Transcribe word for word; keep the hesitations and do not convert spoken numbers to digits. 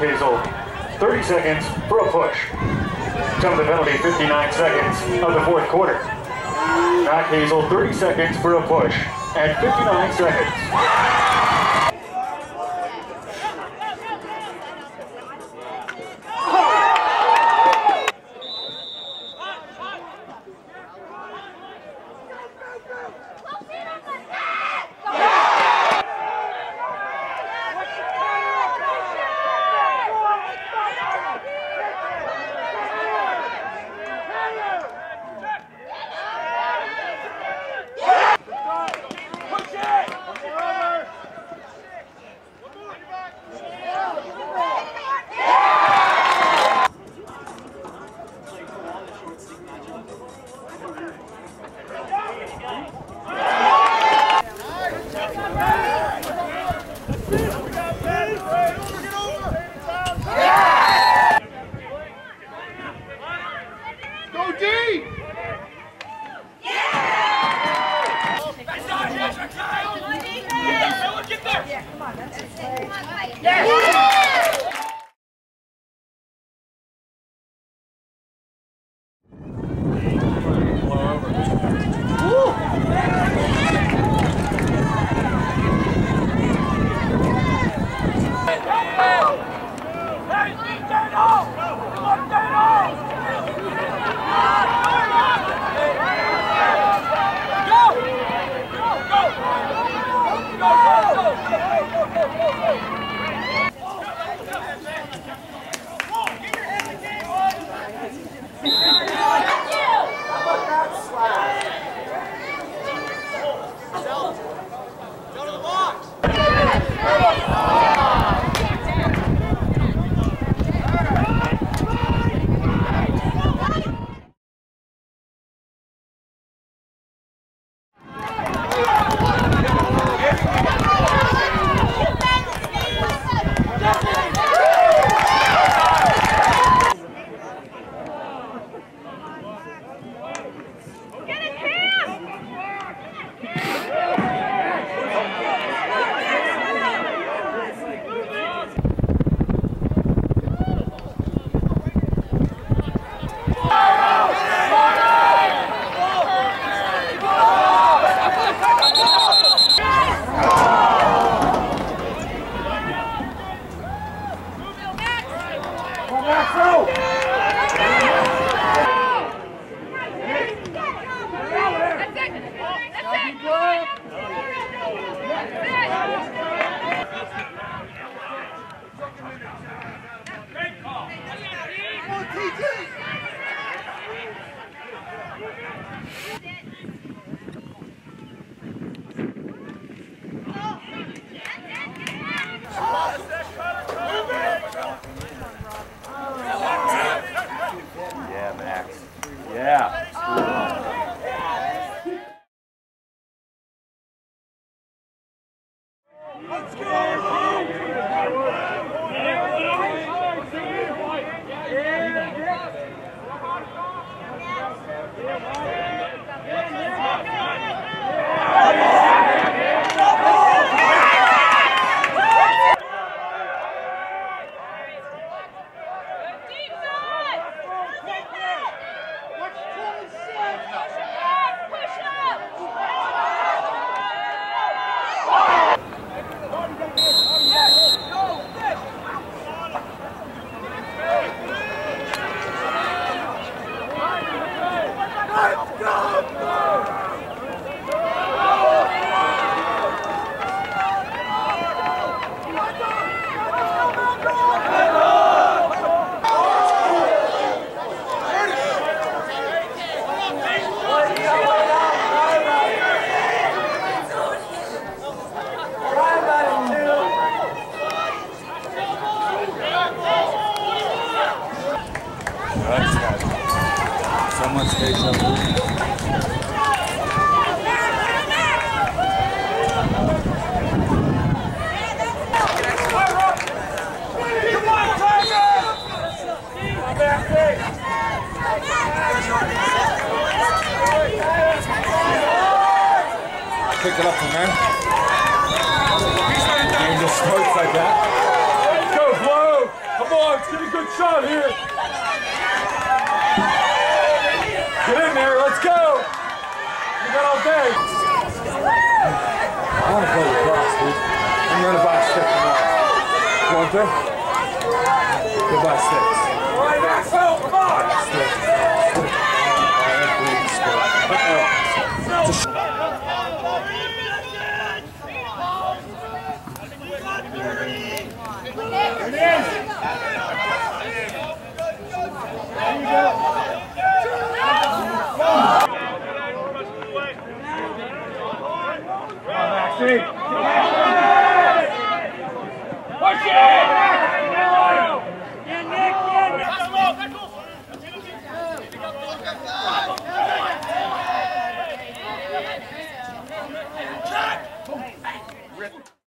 Hazel, thirty seconds for a push. Jump the penalty, fifty-nine seconds of the fourth quarter. Matt Hazel, thirty seconds for a push at fifty-nine seconds. Pick it up from there. And just smokes like that. Go, Blow! good shot here. Get in there, let's go. You got all day. I want to play lacrosse, dude. I'm going to buy six tomorrow. You want to? Go buy six. All right, Maxwell, come on. Six. Uh-oh. Rip.